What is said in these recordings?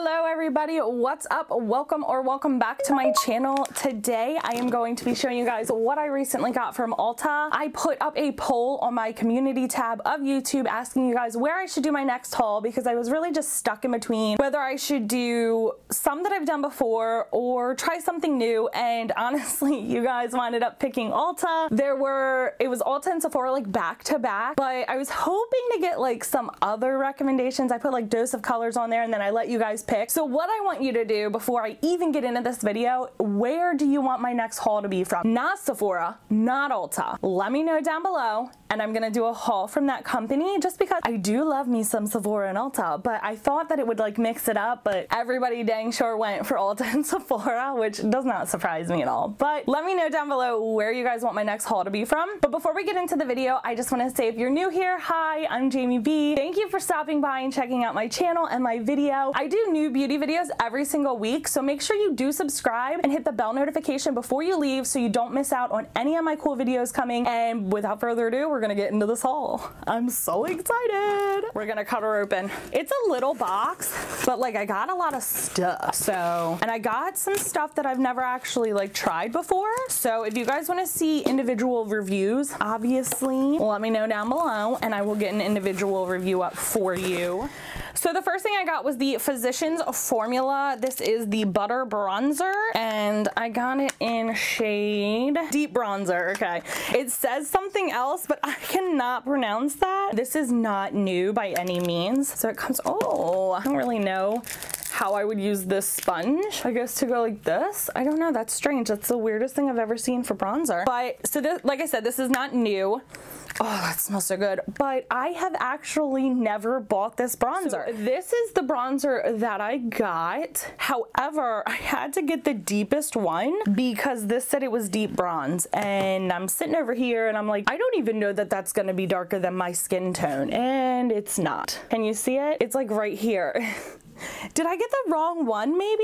Hello everybody, what's up? Welcome or welcome back to my channel. Today I am going to be showing you guys what I recently got from Ulta. I put up a poll on my community tab of YouTube asking you guys where I should do my next haul because I was really just stuck in between whether I should do some that I've done before or try something new, and honestly you guys wound up picking Ulta. It was Ulta and Sephora like back to back, but I was hoping to get like some other recommendations. I put like Dose of Colors on there and then I let you guys pick. So what I want you to do before I even get into this video, where do you want my next haul to be from? Not Sephora, not Ulta. Let me know down below and I'm gonna do a haul from that company just because I do love me some Sephora and Ulta, but I thought that it would like mix it up, but everybody dang sure went for Ulta and Sephora, which does not surprise me at all. But let me know down below where you guys want my next haul to be from. But before we get into the video, I just wanna say if you're new here, hi, I'm Jamie Bee. Thank you for stopping by and checking out my channel and my video. I do new beauty videos every single week, so make sure you do subscribe and hit the bell notification before you leave so you don't miss out on any of my cool videos coming. And without further ado, we're gonna get into this haul. I'm so excited. We're gonna cut her open. It's a little box, but like I got a lot of stuff. So, and I got some stuff that I've never actually like tried before. So if you guys wanna see individual reviews, obviously let me know down below and I will get an individual review up for you. So the first thing I got was the Physician's Formula. This is the butter bronzer and I got it in shade deep bronzer. Okay, it says something else but I cannot pronounce that. This is not new by any means. So it comes, oh, I don't really know how I would use this sponge, I guess, to go like this. I don't know, that's strange. That's the weirdest thing I've ever seen for bronzer. But so this, like I said, this is not new. Oh, that smells so good. But I have actually never bought this bronzer. So this is the bronzer that I got. However, I had to get the deepest one because this said it was deep bronze. And I'm sitting over here and I'm like, I don't even know that that's gonna be darker than my skin tone. And it's not. Can you see it? It's like right here. Did I get the wrong one maybe?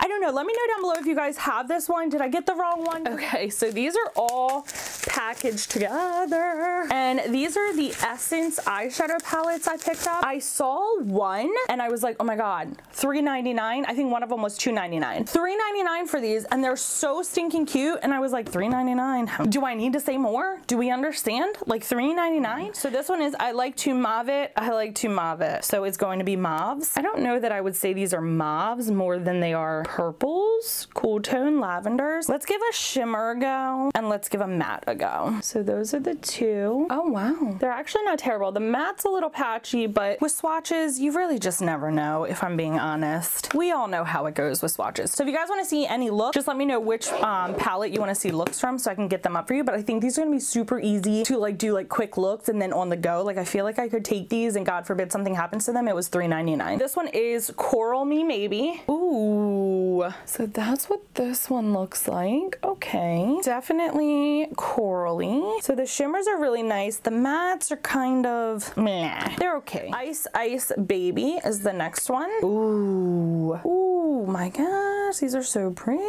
I don't know. Let me know down below if you guys have this one. Did I get the wrong one? Okay, so these are all packaged together. And these are the Essence eyeshadow palettes I picked up. I saw one and I was like, oh my God, $3.99. I think one of them was $2.99. $3.99 for these and they're so stinking cute. And I was like, $3.99. Do I need to say more? Do we understand? Like $3.99? So this one is I like to mauve it. I like to mauve it. So it's going to be mauves. I don't know that I would say these are mauves more than they are purples, cool tone lavenders. Let's give a shimmer a go and let's give a matte a go. So those are the two. Oh wow, they're actually not terrible. The matte's a little patchy, but with swatches you really just never know, if I'm being honest. We all know how it goes with swatches. So if you guys want to see any look, just let me know which palette you want to see looks from so I can get them up for you. But I think these are gonna be super easy to like do like quick looks and then on the go. Like I feel like I could take these and God forbid something happens to them. It was $3.99. This one is Coral Me Maybe. Ooh, so that's what this one looks like. Okay, definitely corally. So the shimmers are really nice. The mattes are kind of meh. They're okay. Ice Ice Baby is the next one. Ooh, ooh my gosh, these are so pretty.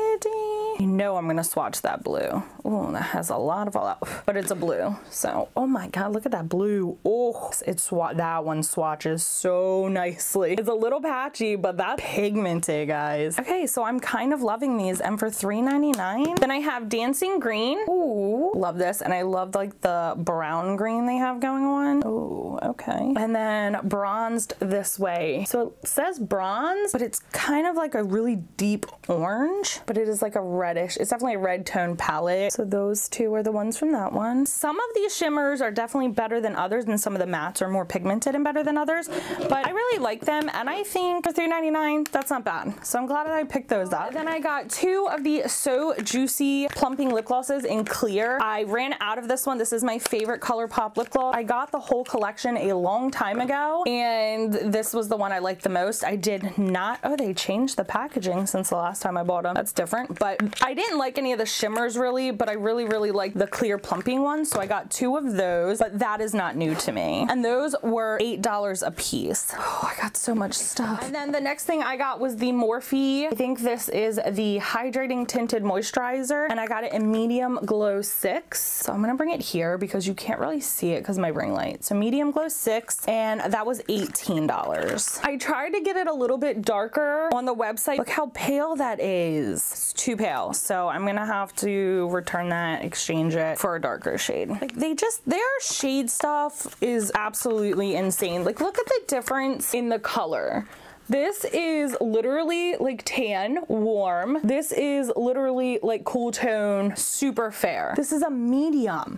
You know I'm gonna swatch that blue. Ooh, that has a lot of fallout, but it's a blue. So oh my God, look at that blue. Oh, it's that one swatches so nicely. It's a little patchy, but that's pigmented, guys. Okay, so I'm kind of loving these, and for $3.99. Then I have Dancing Green. Ooh, love this, and I love like the brown green they have going on. Ooh, okay. And then Bronzed This Way. So it says bronze, but it's kind of like a really deep orange, but it is like a reddish. It's definitely a red tone palette. So those two are the ones from that one. Some of these shimmers are definitely better than others, and some of the mattes are more pigmented and better than others, but I really like them, and I think for $3.99, that's not bad. So I'm glad that I picked those up. Then I got two of the So Juicy Plumping Lip Glosses in clear. I ran out of this one. This is my favorite ColourPop lip gloss. I got the whole collection a long time ago, and this was the one I liked the most. I did not, oh, they changed the packaging since the last time I bought them. That's different, but I didn't like any of the shimmers really, but but I really, really like the clear plumping one, so I got two of those, but that is not new to me. And those were $8 a piece. Oh, I got so much stuff. And then the next thing I got was the Morphe. I think this is the Hydrating Tinted Moisturizer, and I got it in Medium Glow 6. So I'm gonna bring it here because you can't really see it because my ring light. So Medium Glow 6, and that was $18. I tried to get it a little bit darker on the website. Look how pale that is. It's too pale. So I'm gonna have to return that, exchange it for a darker shade. Like they just, their shade stuff is absolutely insane. Like look at the difference in the color. This is literally like tan, warm. This is literally like cool tone, super fair. This is a medium,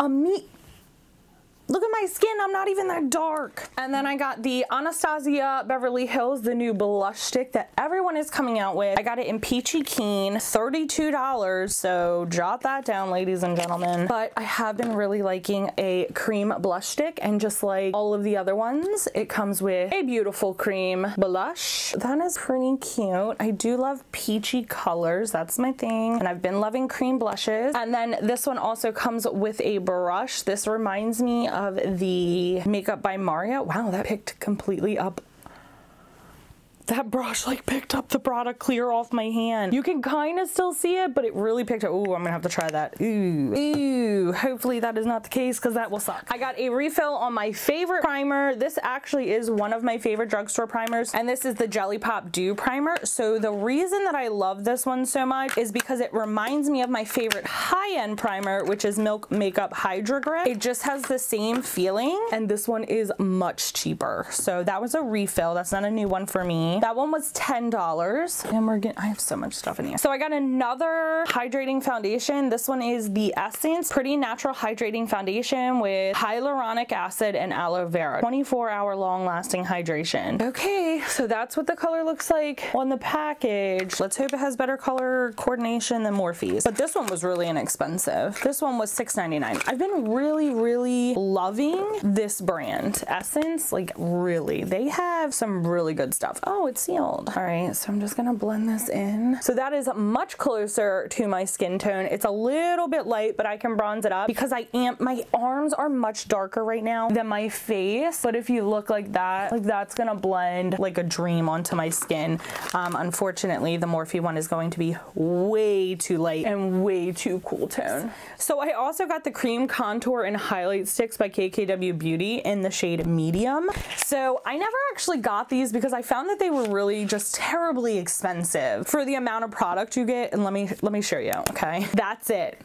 Look at my skin, I'm not even that dark. And then I got the Anastasia Beverly Hills, the new blush stick that everyone is coming out with. I got it in Peachy Keen, $32, so jot that down, ladies and gentlemen. But I have been really liking a cream blush stick, and just like all of the other ones, it comes with a beautiful cream blush. That is pretty cute. I do love peachy colors, that's my thing. And I've been loving cream blushes. And then this one also comes with a brush. This reminds me of the Makeup by Mario. Wow, that picked completely up. That brush like picked up the product clear off my hand. You can kind of still see it, but it really picked up. Ooh, I'm gonna have to try that. Ooh, ooh. Hopefully that is not the case because that will suck. I got a refill on my favorite primer. This actually is one of my favorite drugstore primers, and this is the Jelly Pop Dew Primer. So the reason that I love this one so much is because it reminds me of my favorite high-end primer, which is Milk Makeup Hydro Grip. It just has the same feeling, and this one is much cheaper. So that was a refill. That's not a new one for me. That one was $10, and we're getting, I have so much stuff in here. So I got another hydrating foundation. This one is the Essence Pretty Natural Hydrating Foundation with hyaluronic acid and aloe vera. 24-hour long lasting hydration. Okay, so that's what the color looks like on the package. Let's hope it has better color coordination than Morphe's. But this one was really inexpensive. This one was $6.99. I've been really, really loving this brand. Essence, like really, they have some really good stuff. Oh, it's sealed. All right, so I'm just gonna blend this in. So that is much closer to my skin tone. It's a little bit light, but I can bronze it up because I am, my arms are much darker right now than my face. But if you look like that, like that's gonna blend like a dream onto my skin. Unfortunately, the Morphe one is going to be way too light and way too cool tone. So I also got the cream contour and highlight sticks by KKW Beauty in the shade medium. So I never actually got these because I found that they were really just terribly expensive for the amount of product you get. And let me show you, okay? That's it.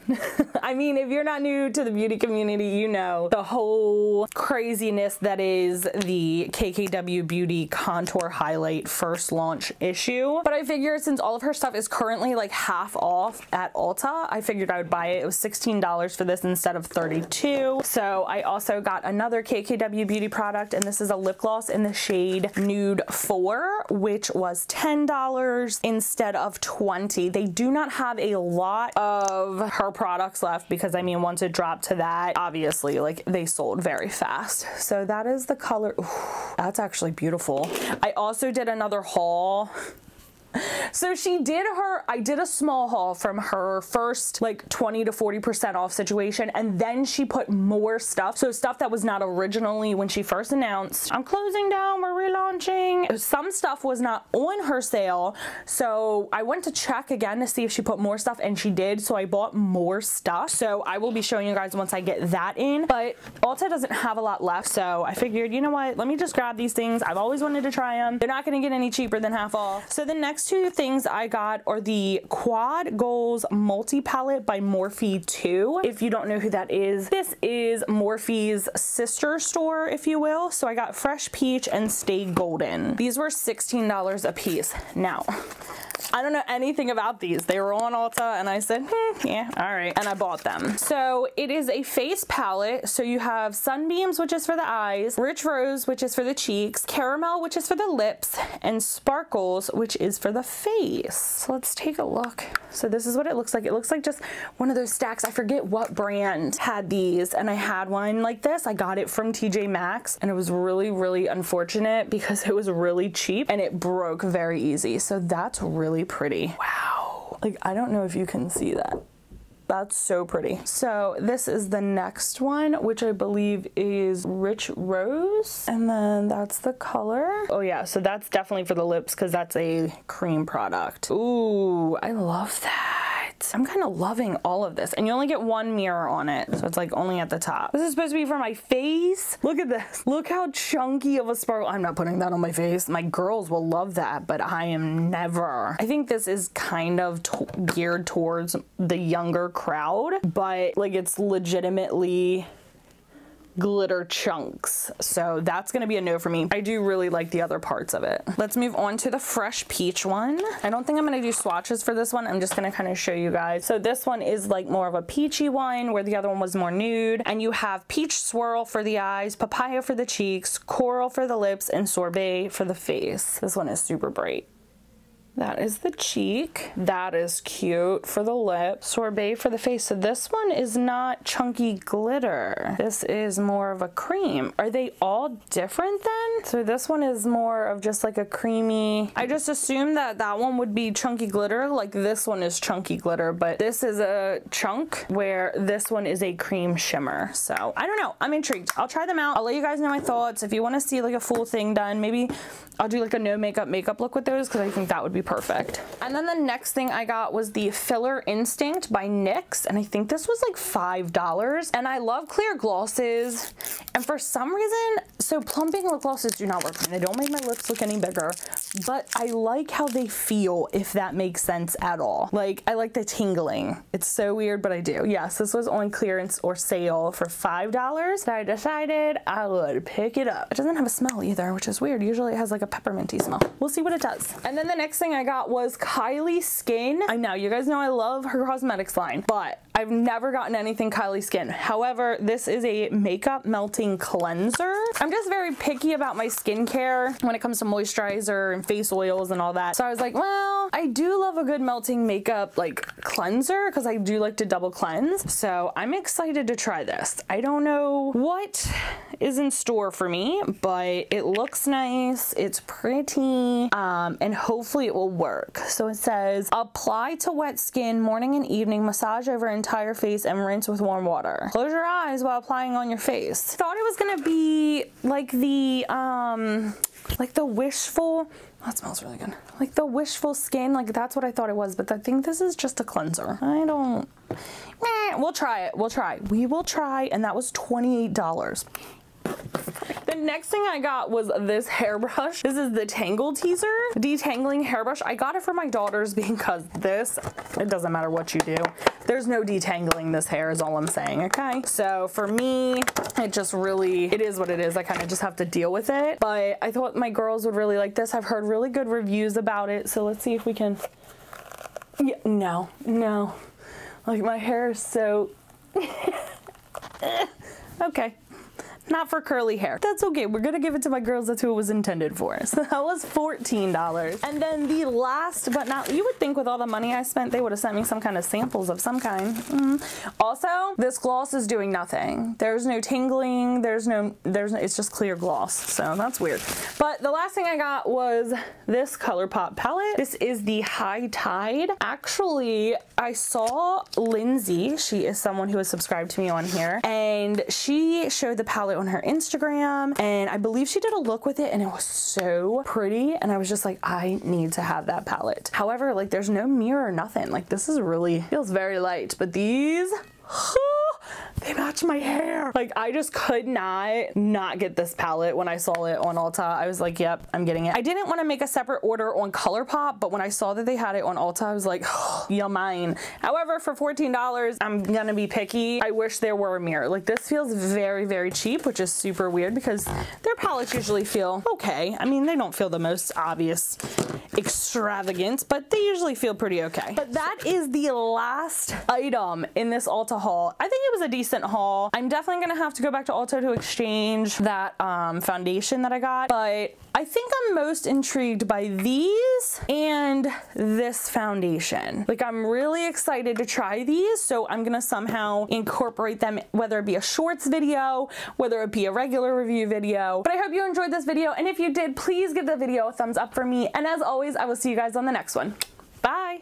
I mean, if you're not new to the beauty community, you know the whole craziness that is the KKW Beauty Contour Highlight first launch issue. But I figured since all of her stuff is currently like half off at Ulta, I figured I would buy it. It was $16 for this instead of $32. So I also got another KKW Beauty product, and this is a lip gloss in the shade Nude 4. Which was $10 instead of $20. They do not have a lot of her products left because I mean, once it dropped to that, obviously like they sold very fast. So that is the color. Ooh, that's actually beautiful. I also did another haul. So she did her, I did a small haul from her first like 20 to 40% off situation, and then she put more stuff. So stuff that was not originally when she first announced, I'm closing down, we're relaunching. Some stuff was not on her sale. So I went to check again to see if she put more stuff, and she did. So I bought more stuff. So I will be showing you guys once I get that in, but Ulta doesn't have a lot left. So I figured, you know what, let me just grab these things. I've always wanted to try them. They're not going to get any cheaper than half off. So the next two things I got are the Quad Goals Multi Palette by Morphe 2. If you don't know who that is, this is Morphe's sister store, if you will. So I got Fresh Peach and Stay Golden. These were $16 a piece. Now, I don't know anything about these. They were on Ulta, and I said, yeah, all right. And I bought them. So it is a face palette. So you have Sunbeams, which is for the eyes, Rich Rose, which is for the cheeks, Caramel, which is for the lips, and Sparkles, which is for the face. So let's take a look. So this is what it looks like. It looks like just one of those stacks. I forget what brand had these, and I had one like this. I got it from TJ Maxx, and it was really, really unfortunate because it was really cheap and it broke very easy. So that's really pretty. Wow. Like, I don't know if you can see that. That's so pretty. So this is the next one, which I believe is Rich Rose. And then that's the color. Oh yeah, so that's definitely for the lips because that's a cream product. Ooh, I love that. I'm kind of loving all of this. And you only get one mirror on it. So it's like only at the top. This is supposed to be for my face. Look at this. Look how chunky of a sparkle. I'm not putting that on my face. My girls will love that, but I am never. I think this is kind of geared towards the younger crowd, but like it's legitimately glitter chunks. So that's gonna be a no for me. I do really like the other parts of it. Let's move on to the Fresh Peach one. I don't think I'm gonna do swatches for this one. I'm just gonna kind of show you guys. So this one is like more of a peachy wine where the other one was more nude. And you have peach swirl for the eyes, papaya for the cheeks, coral for the lips, and sorbet for the face. This one is super bright. That is the cheek. That is cute for the lip. Sorbet for the face. So this one is not chunky glitter. This is more of a cream. Are they all different then? So this one is more of just like a creamy. I just assumed that that one would be chunky glitter. Like this one is chunky glitter, but this is a chunk where this one is a cream shimmer. So I don't know. I'm intrigued. I'll try them out. I'll let you guys know my thoughts. If you want to see like a full thing done, maybe I'll do like a no makeup makeup look with those because I think that would be perfect. And then the next thing I got was the Filler Instinct by NYX, and I think this was like $5. And I love clear glosses, and for some reason, so plumping lip glosses do not work for me. They don't make my lips look any bigger, but I like how they feel, if that makes sense at all. Like I like the tingling. It's so weird, but I do. Yes, this was on clearance or sale for $5. I decided I would pick it up. It doesn't have a smell either, which is weird. Usually it has like a pepperminty smell. We'll see what it does. And then the next thing I got was Kylie Skin. I know you guys know I love her cosmetics line, but I've never gotten anything Kylie Skin. However, this is a makeup melting cleanser. I'm just very picky about my skincare when it comes to moisturizer and face oils and all that. So I was like, well, I do love a good melting makeup like cleanser because I do like to double cleanse. So I'm excited to try this. I don't know what is in store for me, but it looks nice. It's pretty, and hopefully it will work. So it says, apply to wet skin morning and evening, massage over entire face and rinse with warm water. Close your eyes while applying on your face. Thought it was gonna be like the Wishful. That smells really good. Like the Wishful Skin, like that's what I thought it was, but I think this is just a cleanser. I don't, meh, we'll try it, we'll try. We will try, and that was $28. The next thing I got was this hairbrush. This is the Tangle Teezer detangling hairbrush. I got it for my daughters because this, it doesn't matter what you do, there's no detangling this hair is all I'm saying, okay? So for me, it just really, it is what it is. I kind of just have to deal with it, but I thought my girls would really like this. I've heard really good reviews about it, so let's see if we can, yeah, no, no. Like my hair is so, okay. Not for curly hair. That's okay. We're gonna give it to my girls. That's who it was intended for. So that was $14. And then the last but not, you would think with all the money I spent, they would have sent me some kind of samples of some kind. Also, this gloss is doing nothing. There's no tingling. There's no, it's just clear gloss. So that's weird. But the last thing I got was this ColourPop palette. This is the High Tide. Actually, I saw Lindsay. She is someone who is subscribed to me on here, and she showed the palette on her Instagram, and I believe she did a look with it, and it was so pretty, and I was just like, I need to have that palette. However, like there's no mirror, nothing. Like this is really, feels very light, but these, they match my hair. Like I just could not get this palette when I saw it on Ulta. I was like, yep, I'm getting it. I didn't want to make a separate order on ColourPop, but when I saw that they had it on Ulta, I was like, oh, yeah, mine. However, for $14, I'm gonna be picky. I wish there were a mirror. Like this feels very, very cheap, which is super weird because their palettes usually feel okay. I mean, they don't feel the most obvious extravagance, but they usually feel pretty okay. But that is the last item in this Ulta haul. I think it was a decent haul. I'm definitely gonna have to go back to Ulta to exchange that foundation that I got, but I think I'm most intrigued by these and this foundation. Like I'm really excited to try these, so I'm gonna somehow incorporate them, whether it be a shorts video, whether it be a regular review video. But I hope you enjoyed this video, and if you did, please give the video a thumbs up for me. And as always, I will see you guys on the next one. Bye.